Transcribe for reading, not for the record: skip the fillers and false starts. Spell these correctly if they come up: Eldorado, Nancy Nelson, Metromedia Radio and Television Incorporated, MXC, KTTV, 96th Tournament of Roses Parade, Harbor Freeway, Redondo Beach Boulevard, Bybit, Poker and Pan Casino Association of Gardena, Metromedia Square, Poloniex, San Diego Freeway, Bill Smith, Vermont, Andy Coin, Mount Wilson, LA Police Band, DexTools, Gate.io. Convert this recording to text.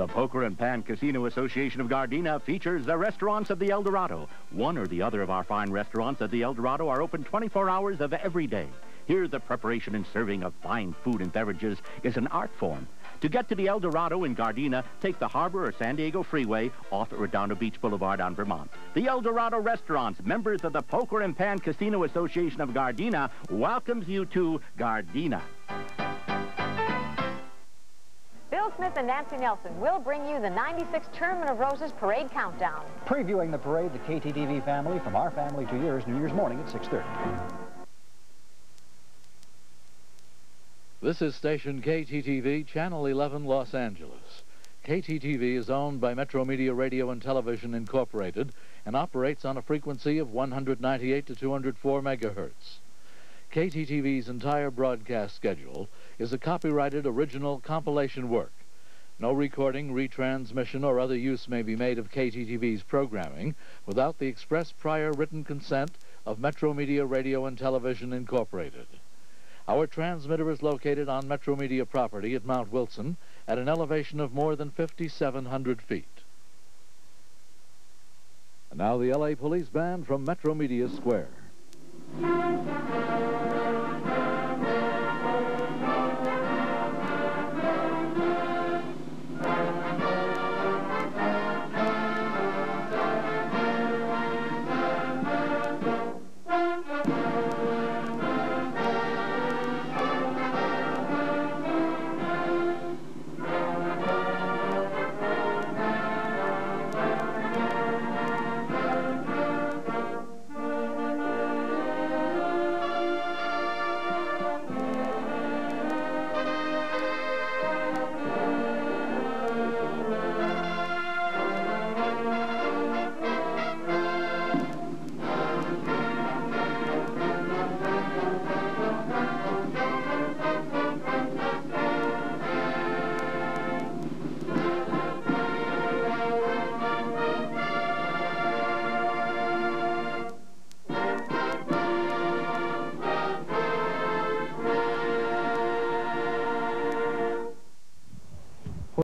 The Poker and Pan Casino Association of Gardena features the restaurants of the Eldorado. One or the other of our fine restaurants at the Eldorado are open 24 hours of every day. Here, the preparation and serving of fine food and beverages is an art form. To get to the Eldorado in Gardena, take the Harbor or San Diego Freeway off at Redondo Beach Boulevard on Vermont. The Eldorado Restaurants, members of the Poker and Pan Casino Association of Gardena, welcomes you to Gardena. Bill Smith and Nancy Nelson will bring you the 96th Tournament of Roses Parade Countdown. Previewing the parade, the KTTV family, from our family to yours, New Year's morning at 6:30. This is station KTTV, Channel 11, Los Angeles. KTTV is owned by Metromedia Radio and Television Incorporated and operates on a frequency of 198 to 204 megahertz. KTTV's entire broadcast schedule is a copyrighted original compilation work. No recording, retransmission, or other use may be made of KTTV's programming without the express prior written consent of Metromedia Radio and Television Incorporated. Our transmitter is located on Metromedia property at Mount Wilson at an elevation of more than 5,700 feet. And now the LA Police Band from Metromedia Square.